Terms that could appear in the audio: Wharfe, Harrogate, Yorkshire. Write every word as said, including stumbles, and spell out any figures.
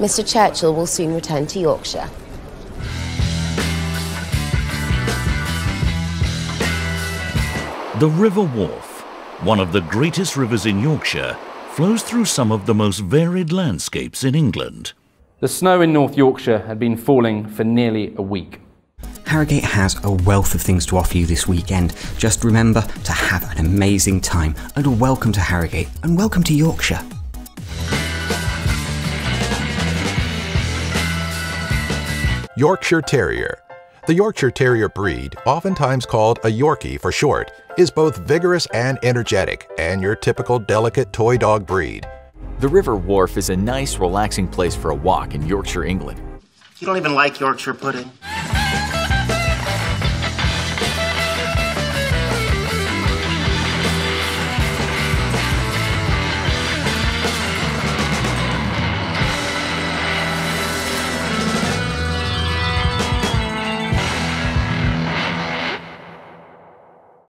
Mister Churchill will soon return to Yorkshire. The River Wharfe, one of the greatest rivers in Yorkshire, flows through some of the most varied landscapes in England. The snow in North Yorkshire had been falling for nearly a week. Harrogate has a wealth of things to offer you this weekend. Just remember to have an amazing time, and welcome to Harrogate, and welcome to Yorkshire. Yorkshire Terrier. The Yorkshire Terrier breed, oftentimes called a Yorkie for short, is both vigorous and energetic, and your typical delicate toy dog breed. The River Wharfe is a nice, relaxing place for a walk in Yorkshire, England. You don't even like Yorkshire pudding.